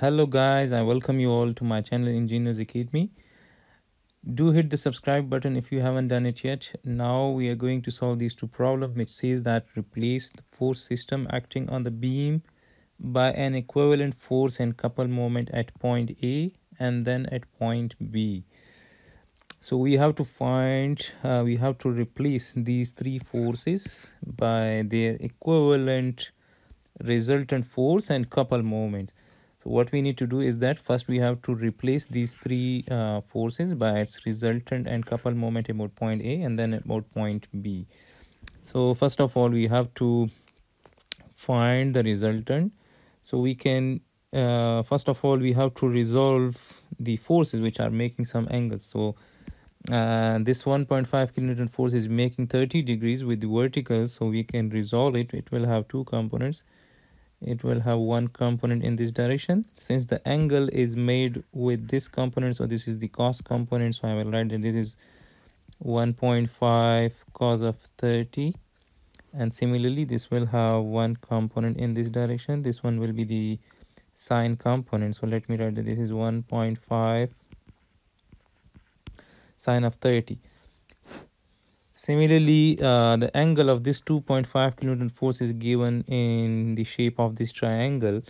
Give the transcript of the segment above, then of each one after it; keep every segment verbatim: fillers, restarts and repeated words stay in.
Hello guys, I welcome you all to my channel Engineers Academy. Do hit the subscribe button if you haven't done it yet. Now we are going to solve these two problems which says that replace the force system acting on the beam by an equivalent force and coupled moment at point A and then at point B. So we have to find, uh, we have to replace these three forces by their equivalent resultant force and coupled moment. So what we need to do is that first we have to replace these three uh, forces by its resultant and coupled moment about point A and then about point B. So first of all, we have to find the resultant. So we can, uh, first of all, we have to resolve the forces which are making some angles. So uh, this one point five kilonewton force is making thirty degrees with the vertical. So we can resolve it. It will have two components. It will have one component in this direction. Since the angle is made with this component, so this is the cos component, so I will write that this is one point five cos of thirty, and similarly this will have one component in this direction. This one will be the sine component, so let me write that this is one point five sine of thirty. Similarly, uh, the angle of this two point five kilonewton force is given in the shape of this triangle.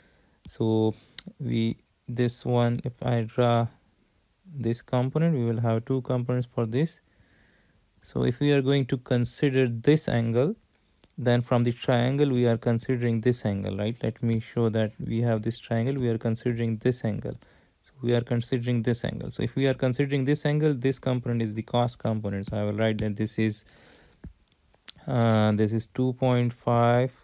So we, this one, if I draw this component, we will have two components for this. So if we are going to consider this angle, then from the triangle we are considering this angle, right? Let me show that we have this triangle, we are considering this angle. So we are considering this angle. So if we are considering this angle, this component is the cos component. So I will write that this is uh, this is two point five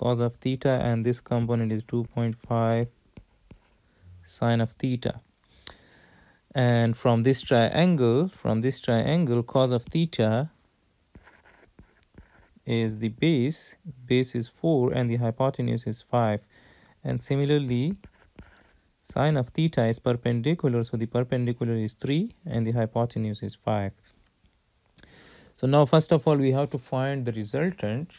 cos of theta, and this component is two point five sine of theta. And from this triangle, from this triangle, cos of theta is the base. Base is four, and the hypotenuse is five. And similarly, sine of theta is perpendicular, so the perpendicular is three and the hypotenuse is five. So now first of all we have to find the resultant.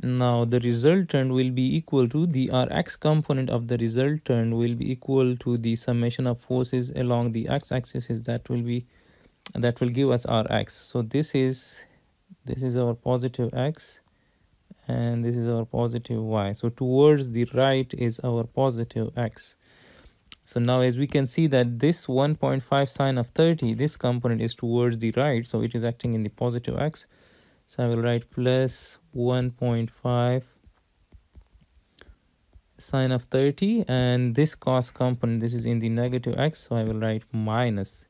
Now the resultant will be equal to the Rx component of the resultant will be equal to the summation of forces along the x-axis. That will be, that will give us Rx. So this is this is our positive x, and this is our positive y. So towards the right is our positive x. So now as we can see that this one point five sine of thirty, this component is towards the right, so it is acting in the positive x. So I will write plus one point five sine of thirty, and this cos component, this is in the negative x, so I will write minus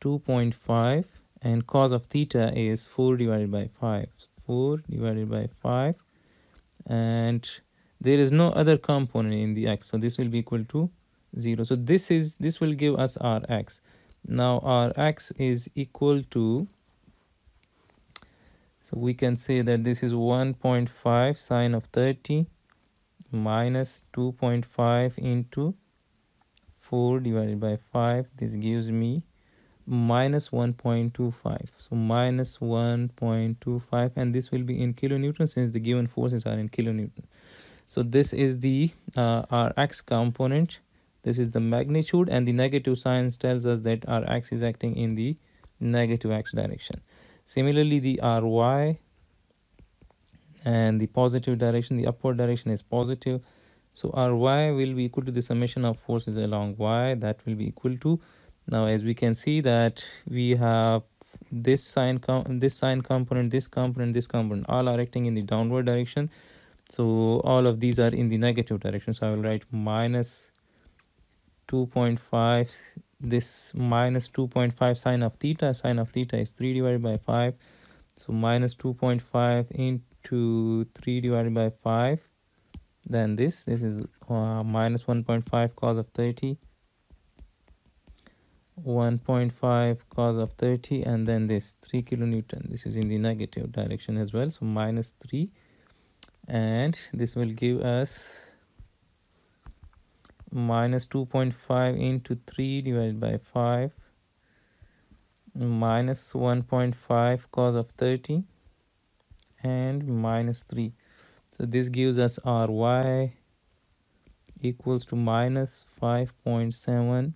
two point five, and cos of theta is four divided by five. So four divided by five, and there is no other component in the x, so this will be equal to zero. So this is, this will give us Rx. Now Rx is equal to, so we can say that this is one point five sine of thirty minus two point five into four divided by five. This gives me minus one point two five, so minus one point two five, and this will be in kilonewton since the given forces are in kilonewton. So this is the uh, Rx component, this is the magnitude, and the negative sign tells us that Rx is acting in the negative x direction. Similarly, the Ry and the positive direction, the upward direction is positive, so Ry will be equal to the summation of forces along y. That will be equal to, now as we can see that we have this sine, com this sine component, this component, this component, all are acting in the downward direction. So all of these are in the negative direction. So I will write minus two point five, this minus two point five sine of theta, sine of theta is three divided by five. So minus two point five into three divided by five. Then this, this is uh, minus one point five cos of thirty. one point five cos of thirty, and then this three kilonewton, this is in the negative direction as well, so minus three, and this will give us minus two point five into three divided by five minus one point five cos of thirty and minus three. So this gives us our y equals to minus five point seven,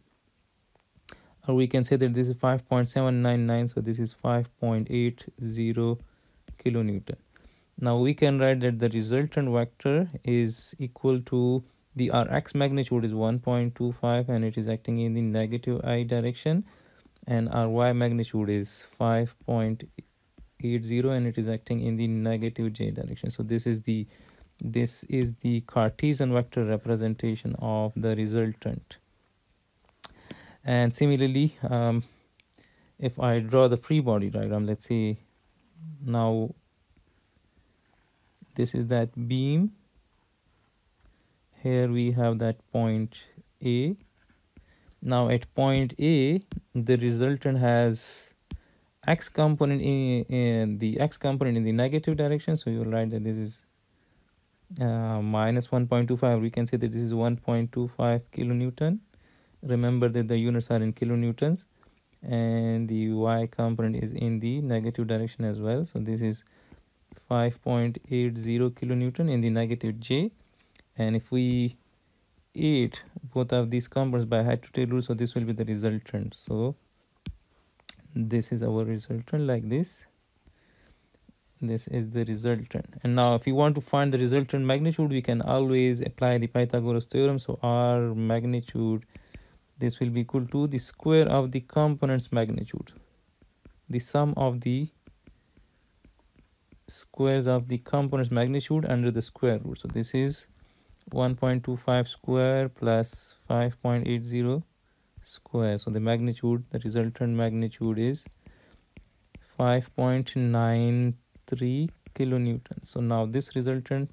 or we can say that this is five point seven nine nine, so this is five point eight zero kilonewton. Now we can write that the resultant vector is equal to the Rx magnitude is one point two five and it is acting in the negative I direction, and our y magnitude is five point eight zero and it is acting in the negative j direction. So this is the this is the Cartesian vector representation of the resultant. And similarly, um, if I draw the free body diagram, let's see, now this is that beam, here we have that point A. Now at point A, the resultant has x component in, in the x component in the negative direction, so you'll write that this is uh, minus one point two five. We can say that this is one point two five kilonewton. Remember that the units are in kilonewtons, and the y component is in the negative direction as well. So this is five point eight zero kilonewton in the negative j, and if we add both of these components by head to tail rule, so this will be the resultant. So this is our resultant, like this. This is the resultant. And now if you want to find the resultant magnitude, we can always apply the Pythagoras theorem. So r magnitude, this will be equal to the square of the component's magnitude, the sum of the squares of the component's magnitude under the square root. So this is one point two five square plus five point eight zero square. So the magnitude, the resultant magnitude is five point nine three kilonewton. So now this resultant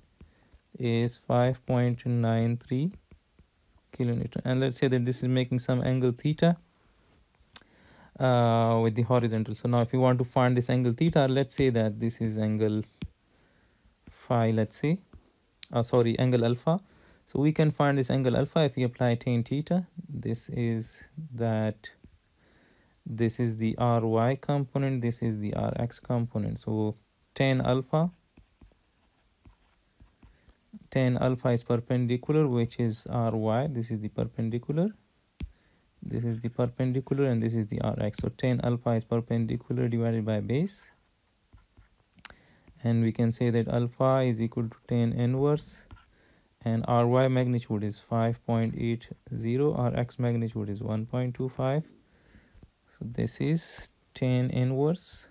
is five point nine three kilonewton, and let's say that this is making some angle theta uh, with the horizontal. So now if you want to find this angle theta, let's say that this is angle phi, let's say, uh, sorry, angle alpha. So we can find this angle alpha if we apply tan theta. This is that, this is the ry component, this is the rx component. So tan alpha, tan alpha is perpendicular, which is ry. This is the perpendicular, this is the perpendicular, and this is the rx. So tan alpha is perpendicular divided by base, and we can say that alpha is equal to tan inverse, and ry magnitude is five point eight zero, rx magnitude is one point two five. So this is tan inverse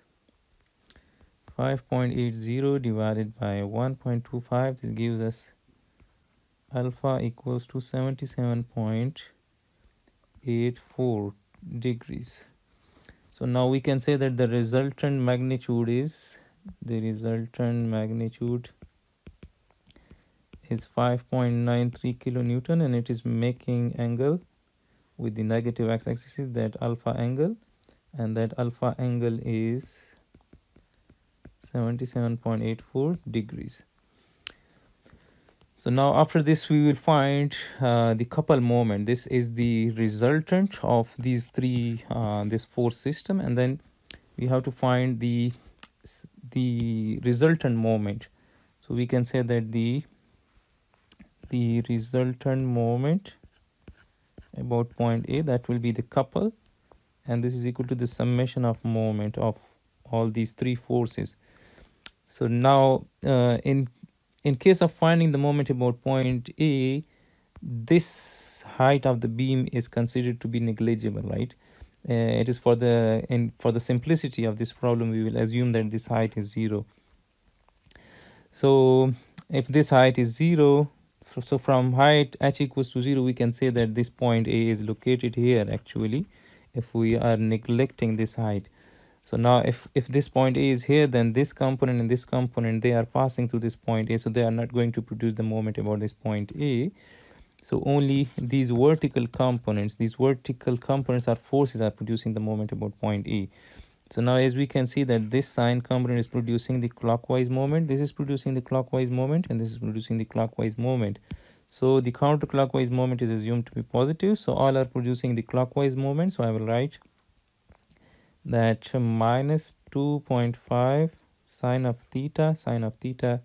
five point eight zero divided by one point two five. This gives us alpha equals to seventy-seven point eight four degrees. So now we can say that the resultant magnitude is, the resultant magnitude is five point nine three kilonewton, and it is making angle with the negative x-axis, that alpha angle, and that alpha angle is seventy-seven point eight four degrees. So now after this we will find uh, the couple moment. This is the resultant of these three, uh, this force system, and then we have to find the the resultant moment. So we can say that the the resultant moment about point A, that will be the couple, and this is equal to the summation of moment of all these three forces. So now uh, in in case of finding the moment about point A, this height of the beam is considered to be negligible, right? Uh, it is for the in for the simplicity of this problem, we will assume that this height is zero. So if this height is zero, so from height h equals to zero, we can say that this point A is located here actually, if we are neglecting this height. So now if, if this point A is here, then this component and this component, they are passing through this point A, so they are not going to produce the moment about this point A. So only these vertical components, these vertical components are forces are producing the moment about point A. So now as we can see that this sine component is producing the clockwise moment, this is producing the clockwise moment, and this is producing the clockwise moment. So the counterclockwise moment is assumed to be positive, so all are producing the clockwise moment. So I will write that minus two point five sine of theta, sine of theta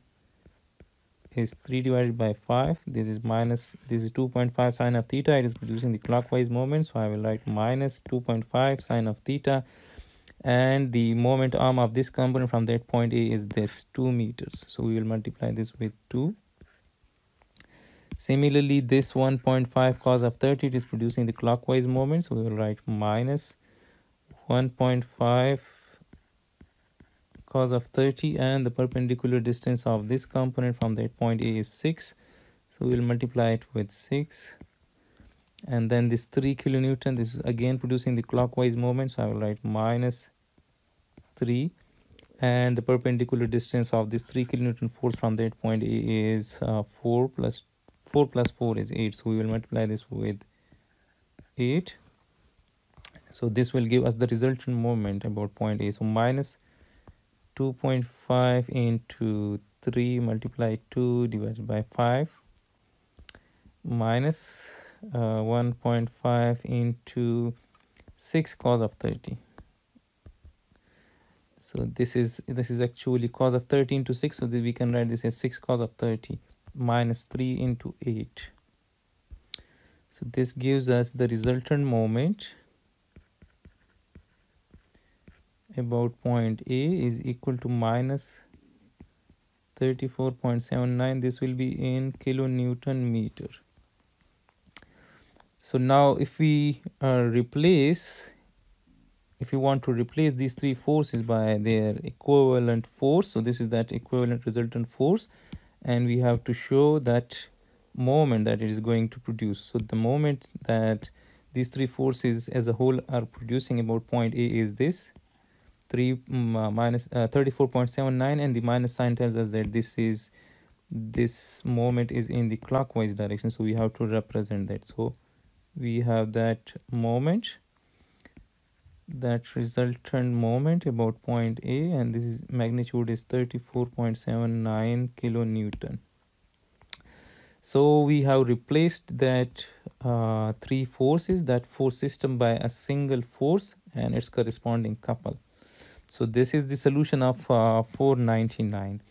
is three divided by five. This is minus, this is two point five sine of theta. It is producing the clockwise moment, so I will write minus two point five sine of theta. And the moment arm of this component from that point A is this two meters. So we will multiply this with two. Similarly, this one point five cos of thirty, it is producing the clockwise moment. So we will write minus one point five cos of thirty, and the perpendicular distance of this component from that point A is six. So we will multiply it with six. And then this three kilonewton, this is again producing the clockwise moment. So I will write minus three. And the perpendicular distance of this three kilonewton force from that point A is uh, four plus four plus four is eight. So we will multiply this with eight. So this will give us the resultant moment about point A. So minus two point five into three multiply two divided by five. Minus uh, one point five into six cos of thirty. So this is this is actually cos of thirty into six, so that we can write this as six cos of thirty minus three into eight. So this gives us the resultant moment about point A is equal to minus thirty-four point seven nine. This will be in kilonewton meter. So now if we uh, replace, if you want to replace these three forces by their equivalent force, so this is that equivalent resultant force, and we have to show that moment that it is going to produce. So the moment that these three forces as a whole are producing about point A is this, three um, minus uh, thirty-four point seven nine, and the minus sign tells us that this is, this moment is in the clockwise direction, so we have to represent that. So we have that moment, that resultant moment about point A, and this is magnitude is thirty-four point seven nine kilonewton. So we have replaced that uh, three forces, that force system, by a single force and its corresponding couple. So this is the solution of uh, four ninety-nine.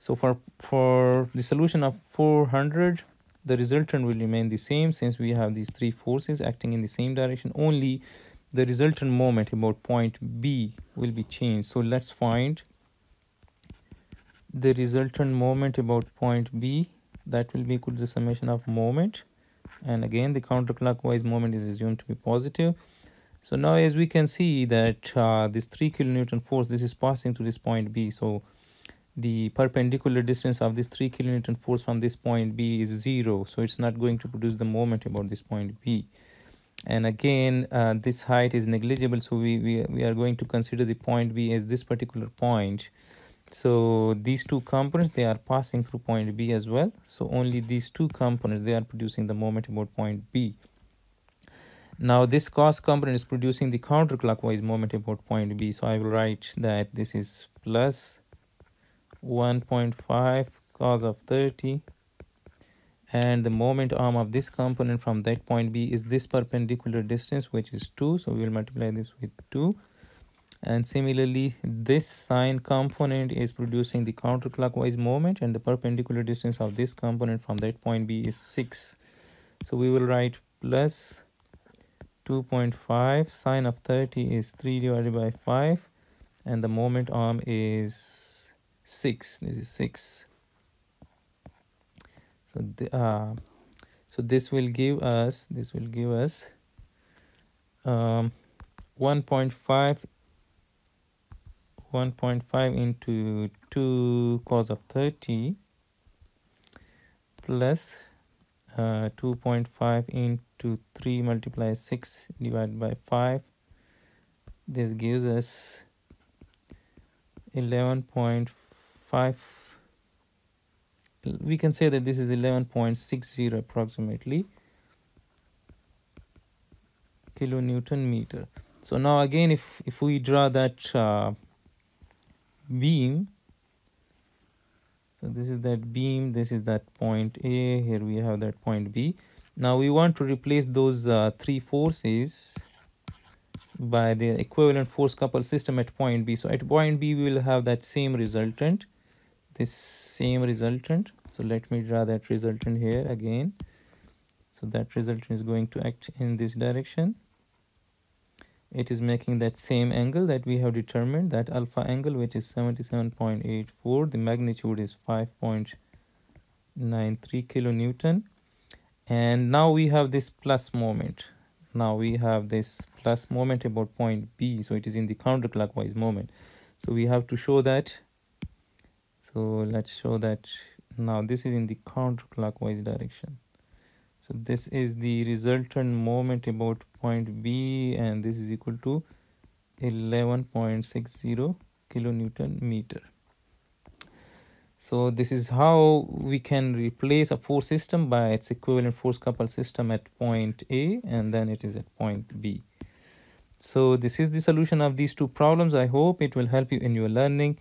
So for for the solution of four hundred, the resultant will remain the same, since we have these three forces acting in the same direction. Only the resultant moment about point B will be changed. So let's find the resultant moment about point B. That will be equal to the summation of moment. And again, the counterclockwise moment is assumed to be positive. So now, as we can see that uh, this three kilonewton force, this is passing through this point B. So the perpendicular distance of this three kilonewton force from this point B is zero. So it's not going to produce the moment about this point B. And again, uh, this height is negligible. So we, we, we are going to consider the point B as this particular point. So these two components, they are passing through point B as well. So only these two components, they are producing the moment about point B. Now this cos component is producing the counterclockwise moment about point B. So I will write that this is plus one point five cos of thirty. And the moment arm of this component from that point B is this perpendicular distance, which is two. So we will multiply this with two. And similarly, this sine component is producing the counterclockwise moment, and the perpendicular distance of this component from that point B is six. So we will write plus two point five sine of thirty is three divided by five, and the moment arm is six. This is six. So the, uh, so this will give us this will give us um one point five into two cos of thirty plus uh, two point five into to three multiply six divided by five. This gives us eleven point five. We can say that this is eleven point six zero approximately kilonewton meter. So now again, if if we draw that uh, beam, so this is that beam, this is that point A, here we have that point B. Now we want to replace those uh, three forces by their equivalent force couple system at point B. So at point B, we will have that same resultant, this same resultant. So let me draw that resultant here again. So that resultant is going to act in this direction. It is making that same angle that we have determined, that alpha angle, which is seventy-seven point eight four. The magnitude is five point nine three kilonewton. And now we have this plus moment. Now we have this plus moment about point B. So it is in the counterclockwise moment. So we have to show that. So let's show that. Now this is in the counterclockwise direction. So this is the resultant moment about point B, and this is equal to eleven point six zero kilonewton meter. So this is how we can replace a force system by its equivalent force coupled system at point A, and then it is at point B. So this is the solution of these two problems. I hope it will help you in your learning.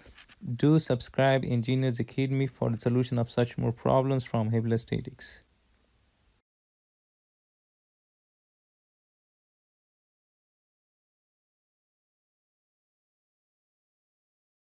Do subscribe Engineers Academy for the solution of such more problems from Hibbeler statistics.